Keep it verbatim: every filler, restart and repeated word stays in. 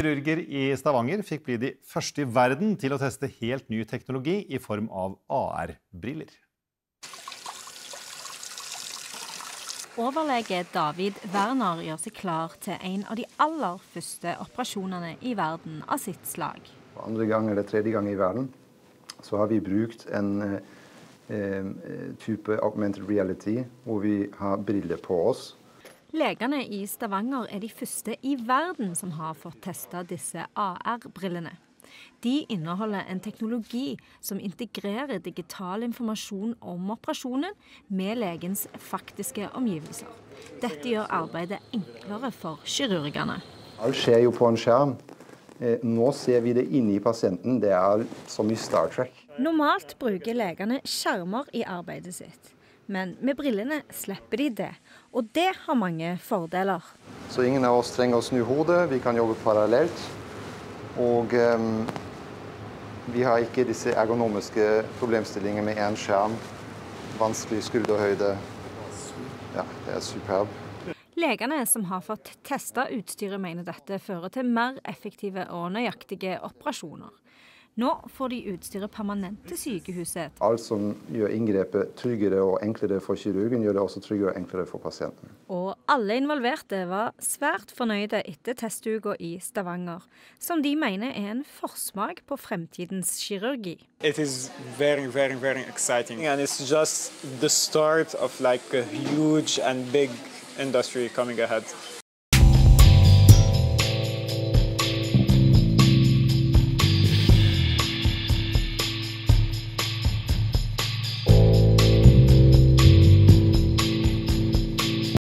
Kirurger i Stavanger fikk bli de første i verden til å teste helt ny teknologi i form av A R-briller. Overlege David Werner gjør seg klar til en av de aller første operasjonene i verden av sitt slag. Andre gang eller tredje gang i verden så har vi brukt en eh, type augmented reality hvor vi har briller på oss. Legene i Stavanger er de første i verden som har fått testet disse A R-brillene. De inneholder en teknologi som integrerer digital informasjon om operasjonen med legens faktiske omgivelser. Dette gjør arbeidet enklere for kirurgene. Alt skjer jo på en skjerm. Nå ser vi det inne i pasienten. Det er som i Star Trek. Normalt bruker legene skjermer i arbeidet sitt. Men med brillene slipper de det, og det har mange fordeler. Så ingen av oss trenger å snu hodet, vi kan jobbe parallelt, og um, vi har ikke disse ergonomiske problemstillingene med en skjerm, vanskelig skulderhøyde. Ja, det er superb. Legene som har fått testet utstyret mener dette fører til mer effektive og nøyaktige operasjoner. Nå får de utstyret permanent til sykehuset. Alt som gjør inngrepet tryggere og enklere for kirurgen, gjør det også tryggere og enklere for pasienten. Og alle involverte var svært fornøyde etter testuka i Stavanger, som de mener er en forsmak på fremtidens kirurgi. It is very, very, very exciting, and it's just the start of like a huge and big industry coming ahead.